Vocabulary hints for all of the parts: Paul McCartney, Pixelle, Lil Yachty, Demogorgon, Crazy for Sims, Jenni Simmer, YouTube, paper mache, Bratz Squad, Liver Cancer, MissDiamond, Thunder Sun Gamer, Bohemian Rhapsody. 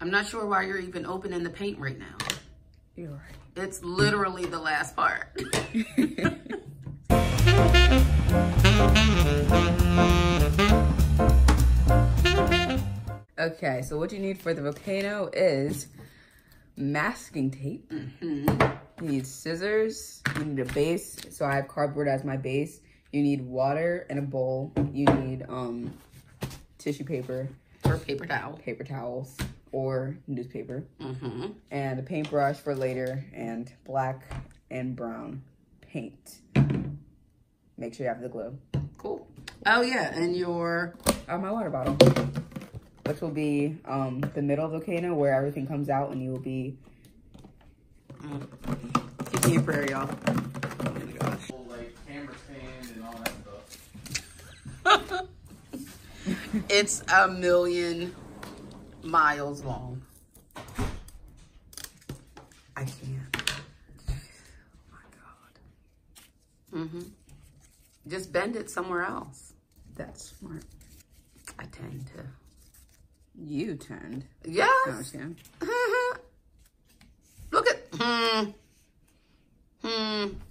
I'm not sure why you're even opening the paint right now. You're right. It's literally the last part. Okay, so what you need for the volcano is masking tape. Mm-hmm. You need scissors. You need a base. So I have cardboard as my base. You need water and a bowl. You need tissue paper. Or paper towel. Paper towels. Or newspaper. Mm-hmm. And a paintbrush for later, and black and brown paint. Make sure you have the glue. Cool. Oh yeah, and your my water bottle, which will be the middle volcano where everything comes out, and you will be keep me in prayer, y'all. Oh my gosh. Like camera stand and all that stuff. It's a million miles long. I can't. Oh my god. Mm-hmm. Just bend it somewhere else. That's smart. I tend to. You tend. Yes. I understand. Look at.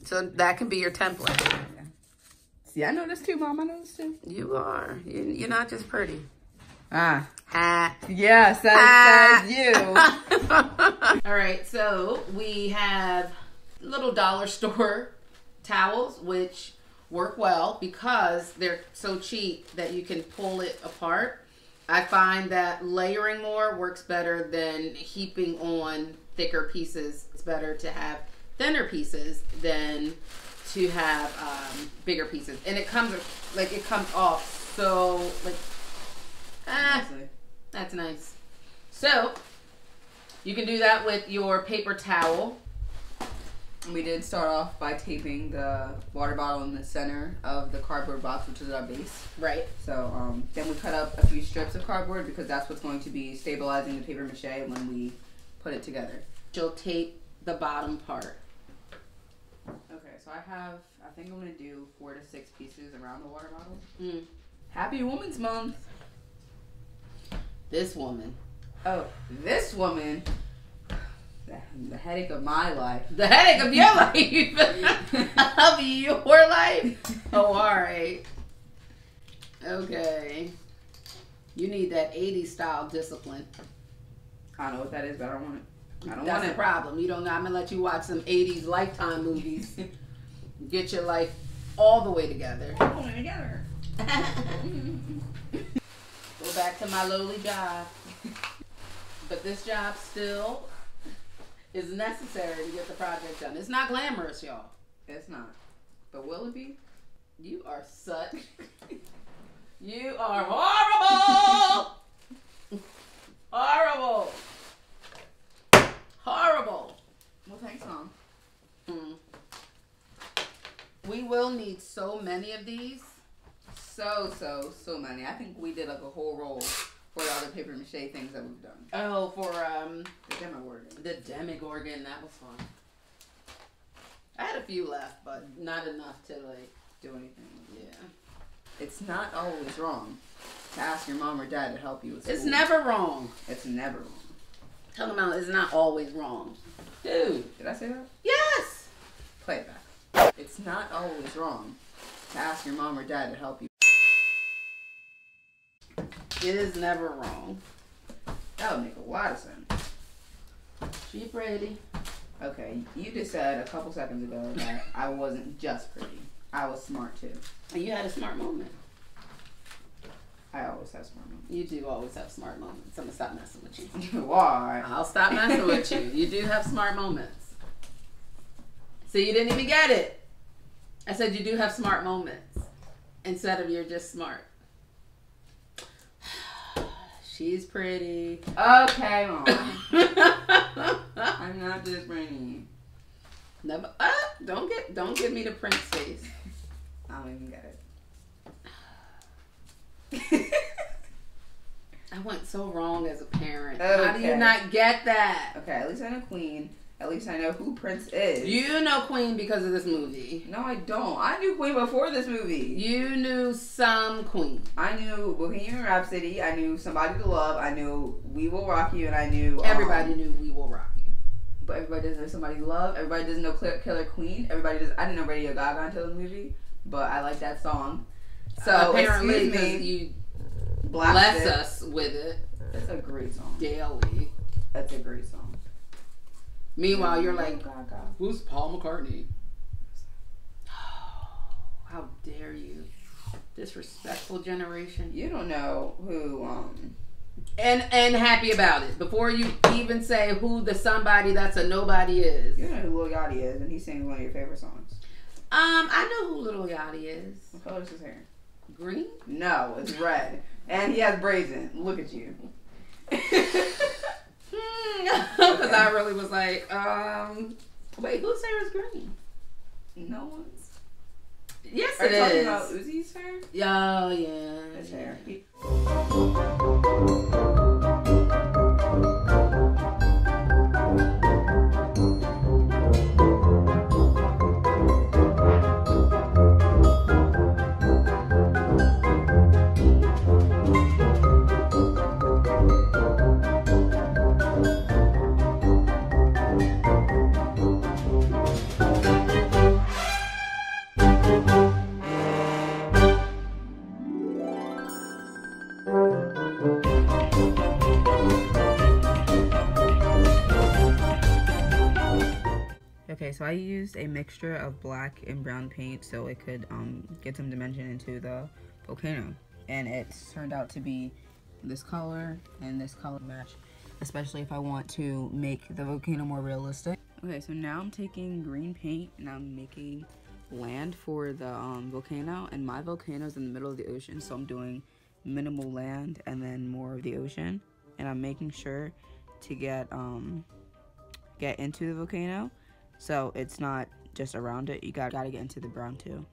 So that can be your template. Yeah. See, I know this too, Mom. I know this too. You are. You're not just pretty. Ah. Ha. Yes, that says you. All right, so we have little dollar store towels, which work well because they're so cheap that you can pull it apart. I find that layering more works better than heaping on thicker pieces. It's better to have thinner pieces than to have bigger pieces. And it comes like it comes off so like. Ah, that's nice. So you can do that with your paper towel. We did start off by taping the water bottle in the center of the cardboard box, which is our base. Right. So then we cut up a few strips of cardboard because that's what's going to be stabilizing the paper mache when we put it together. She'll tape the bottom part. Okay, so I think I'm going to do 4 to 6 pieces around the water bottle. Mm. Happy Women's Month. This woman. Oh, this woman. The headache of my life. The headache of your life. Of your life. Oh, all right. Okay. You need that 80s style discipline. I know what that is, but I don't want it. I don't want it. That's the problem. You don't know. I'm going to let you watch some 80s Lifetime movies. Get your life all the way together. All the way together. Go back to my lowly job. But this job still is necessary to get the project done. It's not glamorous, y'all. It's not. But will it be? You are such. You are horrible! Horrible! Horrible! Well, thanks, Mom. Mm. We will need so many of these. So many. I think we did like a whole roll for all the paper mache things that we've done. Oh, for the Demogorgon. The Demogorgon, that was fun. I had a few left, but not enough to like do anything. Yeah. It's not always wrong to ask your mom or dad to help you with school. It's never wrong. It's never wrong. Tell them out, it's not always wrong. Dude. Did I say that? Yes. Play it back. It's not always wrong to ask your mom or dad to help you. It is never wrong. That would make a lot of sense. She pretty. Okay, you just said a couple seconds ago that I wasn't just pretty. I was smart too. And you had a smart moment. I always have smart moments. You do always have smart moments. I'm gonna stop messing with you. Why? I'll stop messing with you. You do have smart moments. So you didn't even get it. I said you do have smart moments instead of you're just smart. She's pretty. Okay, Mom. I'm not just pretty. Never. Don't give me the print face. I don't even get it. I went so wrong as a parent. Okay. How do you not get that? Okay, at least I'm a queen. At least I know who Prince is. You know Queen because of this movie. No, I don't. I knew Queen before this movie. You knew some Queen. I knew Bohemian Rhapsody. I knew Somebody to Love. I knew We Will Rock You, and I knew... Everybody knew We Will Rock You. But everybody doesn't know Somebody to Love. Everybody doesn't know Killer Queen. Everybody does. I didn't know Radio Gaga until the movie, but I like that song. So, apparently, excuse me, you blessed us with it. That's a great song. Daily. That's a great song. Meanwhile, you're like, who's Paul McCartney? Oh, how dare you. Disrespectful generation. You don't know who, And happy about it. Before you even say who the somebody that's a nobody is. You know who Lil Yachty is, and he sings one of your favorite songs. I know who Lil Yachty is. What color is his hair? Green? No, it's red. And he has braids in. Look at you. Because I really was like, wait, whose hair is green? No one's. Yes, it is. Are you talking about Uzi's hair? Oh, yeah. His hair. So I used a mixture of black and brown paint so it could get some dimension into the volcano, and it's turned out to be this color and this color match, especially if I want to make the volcano more realistic. Okay, so now I'm taking green paint and I'm making land for the volcano, and my volcano is in the middle of the ocean, so I'm doing minimal land and then more of the ocean, and I'm making sure to get into the volcano. So it's not just around it, you gotta get into the brown too.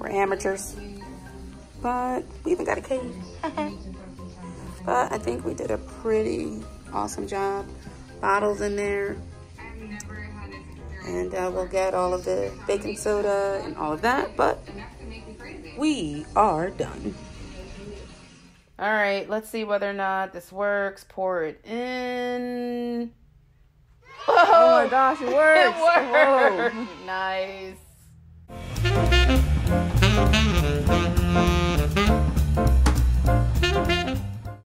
We're amateurs, but we even got a cave. But I think we did a pretty awesome job. Bottles in there, and we'll get all of the baking soda and all of that, but we are done. All right, let's see whether or not this works. Pour it in. Whoa. Oh my gosh, it works. It worked. Whoa. Nice.